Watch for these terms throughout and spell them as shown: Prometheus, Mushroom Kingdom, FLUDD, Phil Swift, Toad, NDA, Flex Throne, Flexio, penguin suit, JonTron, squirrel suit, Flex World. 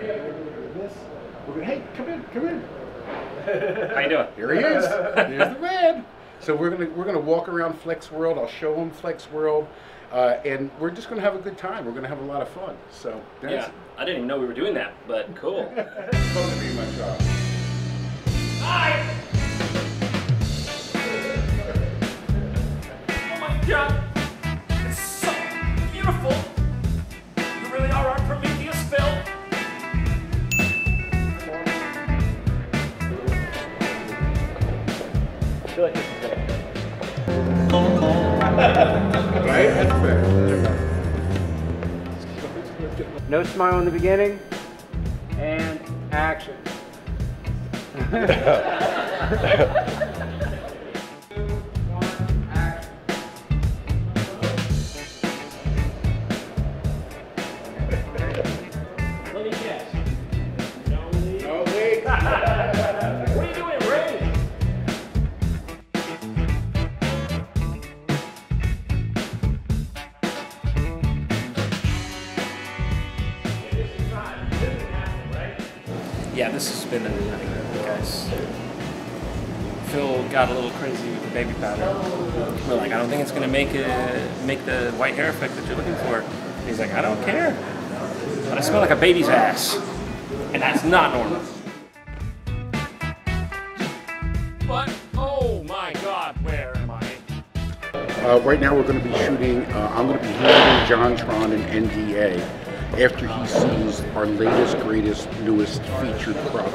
hey, we're going to do this. We're going to, hey, come in, come in. How you doing? Here he is. Here's the man. So we're gonna walk around Flex World. I'll show him Flex World, and we're just gonna have a good time. We're gonna have a lot of fun. So yeah, I didn't even know we were doing that, but cool. It's supposed to be my job. Hi. Oh my God, it's so beautiful. You really are our Prometheus film. Good. No smile in the beginning, and action. Yeah, this has been another good, guys. Phil got a little crazy with the baby powder. We're like, I don't think it's gonna make the white hair effect that you're looking for. And he's like, I don't care, but I smell like a baby's ass, and that's not normal. But oh my God, where am I? Right now, we're gonna be shooting. I'm gonna be handling JonTron and NDA. After he sees our latest, greatest, newest featured product.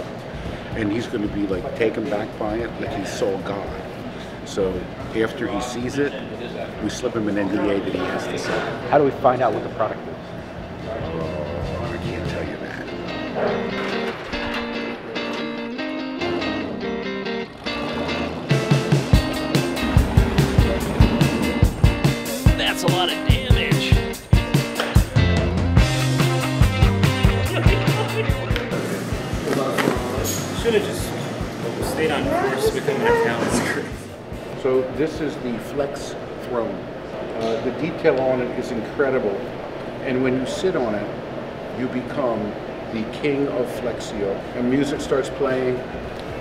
And he's going to be like taken back by it like he saw God. So after he sees it, we slip him an NDA that he has to sign. How do we find out what the product is? Oh, I can't tell you that. Should have just stayed on course to become an accountant. So this is the Flex Throne. The detail on it is incredible, and when you sit on it, you become the king of Flexio. And music starts playing,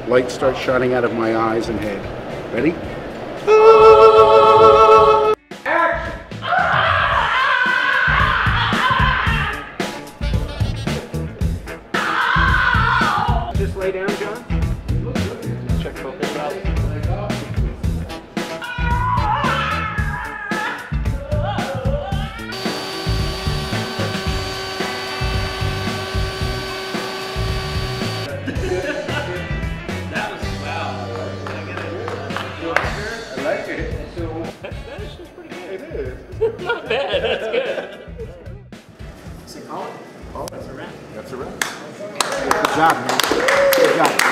light starts shining out of my eyes and head. Ready? Just lay down, John. Check focus out. That was wow. Did I get it? I like it. That is just pretty good. It is. Not bad. That's good. What's it called? Oh, that's a wrap. That's a wrap. Good job, man. Good job.